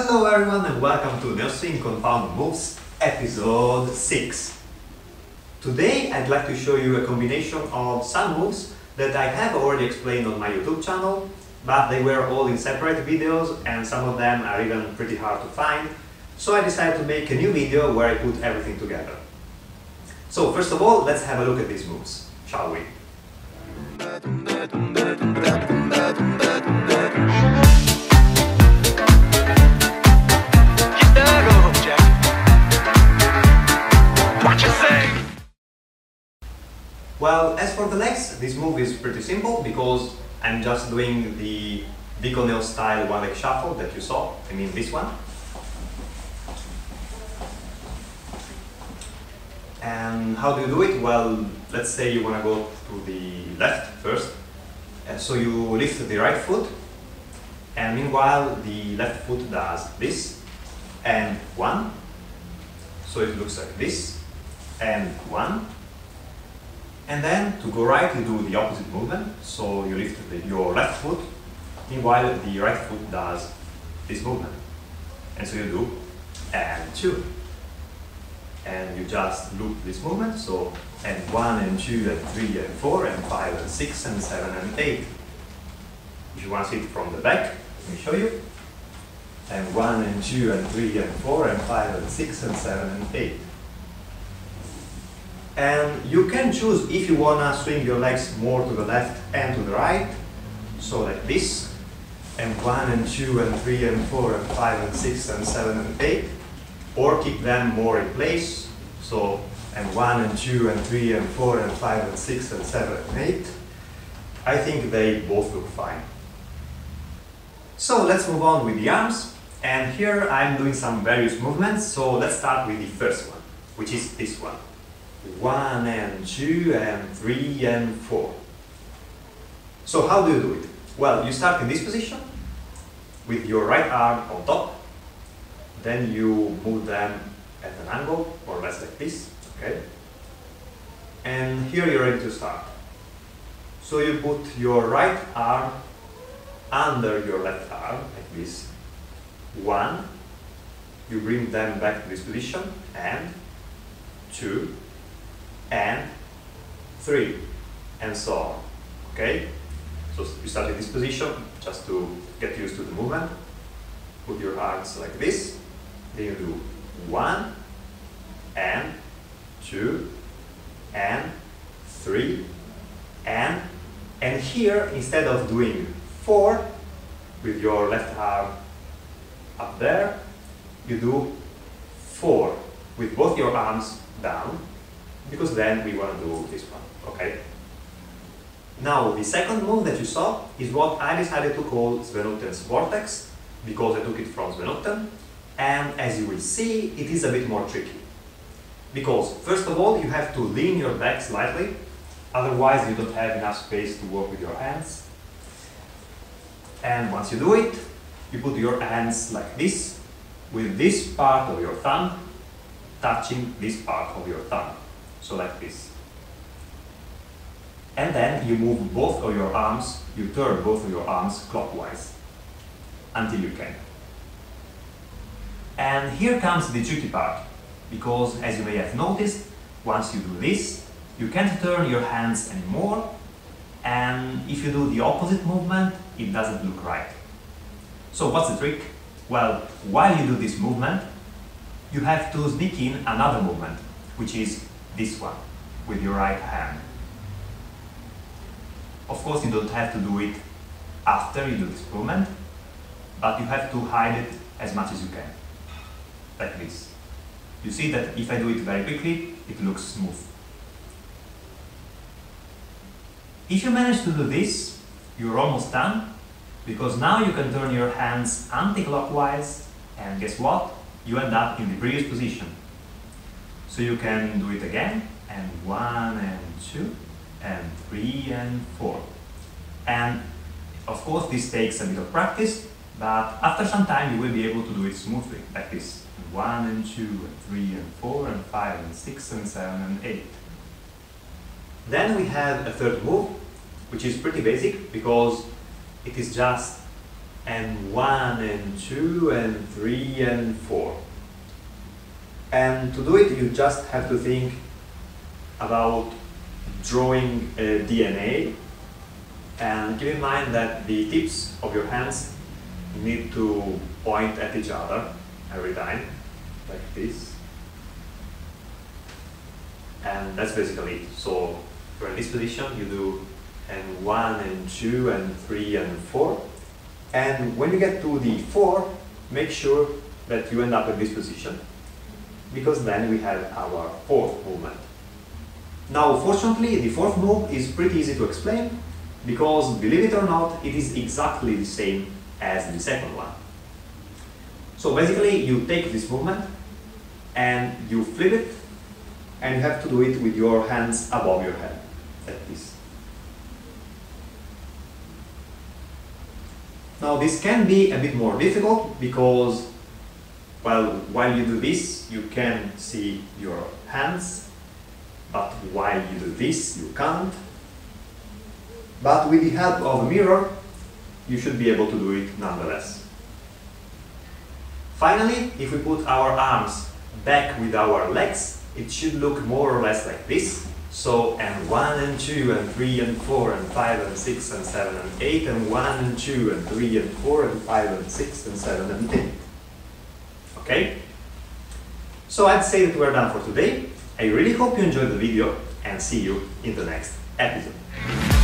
Hello everyone and welcome to Neoswing Compound Moves episode 6. Today I'd like to show you a combination of some moves that I have already explained on my YouTube channel, but they were all in separate videos and some of them are even pretty hard to find, so I decided to make a new video where I put everything together. So first of all, let's have a look at these moves, shall we? Well, as for the legs, this move is pretty simple because I'm just doing the Biconeo style one leg shuffle that you saw, I mean this one. And how do you do it? Well, let's say you want to go to the left first. So you lift the right foot, and meanwhile the left foot does this, and one. So it looks like this, and one. And then, to go right, you do the opposite movement, so you lift your left foot, meanwhile the right foot does this movement. And so you do, and two. And you just loop this movement, so, and one, and two, and three, and four, and five, and six, and seven, and eight. If you want to see it from the back, let me show you. And one, and two, and three, and four, and five, and six, and seven, and eight. And you can choose if you want to swing your legs more to the left and to the right, so like this, and 1 and 2 and 3 and 4 and 5 and 6 and 7 and 8, or keep them more in place, so and 1 and 2 and 3 and 4 and 5 and 6 and 7 and 8, I think they both look fine. So let's move on with the arms, and here I'm doing some various movements, so let's start with the first one, which is this one. One and two and three and four. So how do you do it? Well, you start in this position with your right arm on top, then you move them at an angle, more or less like this, okay? And here you're ready to start. So you put your right arm under your left arm, like this. One, you bring them back to this position, and two, and three, and so on, okay? So you start in this position, just to get used to the movement. Put your arms like this, then you do one, and two, and three, and here, instead of doing four, with your left arm up there, you do four, with both your arms down, because then we want to do this one, okay? Now, the second move that you saw is what I decided to call Sven Otten's Vortex, because I took it from Sven Otten, and as you will see, it is a bit more tricky. Because, first of all, you have to lean your back slightly, otherwise you don't have enough space to work with your hands. And once you do it, you put your hands like this, with this part of your thumb touching this part of your thumb. So like this. And then you move both of your arms, you turn both of your arms clockwise until you can. And here comes the tricky part, because as you may have noticed, once you do this, you can't turn your hands anymore, and if you do the opposite movement, it doesn't look right. So what's the trick? Well, while you do this movement, you have to sneak in another movement, which is this one, with your right hand. Of course, you don't have to do it after you do this movement, but you have to hide it as much as you can, like this. You see that if I do it very quickly, it looks smooth. If you manage to do this, you're almost done, because now you can turn your hands anti-clockwise, and guess what? You end up in the previous position. So you can do it again, and one, and two, and three, and four. And of course this takes a bit of practice, but after some time you will be able to do it smoothly, like this. One, and two, and three, and four, and five, and six, and seven, and eight. Then we have a third move, which is pretty basic, because it is just and 1 and 2 and 3 and 4. And to do it, you just have to think about drawing DNA, and keep in mind that the tips of your hands need to point at each other every time, like this. And that's basically it. So for this position you do and 1 and 2 and 3 and 4, and when you get to the 4, make sure that you end up in this position, because then we have our fourth movement. Now, fortunately, the fourth move is pretty easy to explain, because, believe it or not, it is exactly the same as the second one. So basically, you take this movement and you flip it, and you have to do it with your hands above your head, like this. Now, this can be a bit more difficult because, well, while you do this, you can see your hands, but while you do this, you can't. But with the help of a mirror, you should be able to do it nonetheless. Finally, if we put our arms back with our legs, it should look more or less like this. So, and 1 and 2 and 3 and 4 and 5 and 6 and 7 and 8 and 1 and 2 and 3 and 4 and 5 and 6 and 7 and 8. Okay? So I'd say that we're done for today. I really hope you enjoyed the video and see you in the next episode.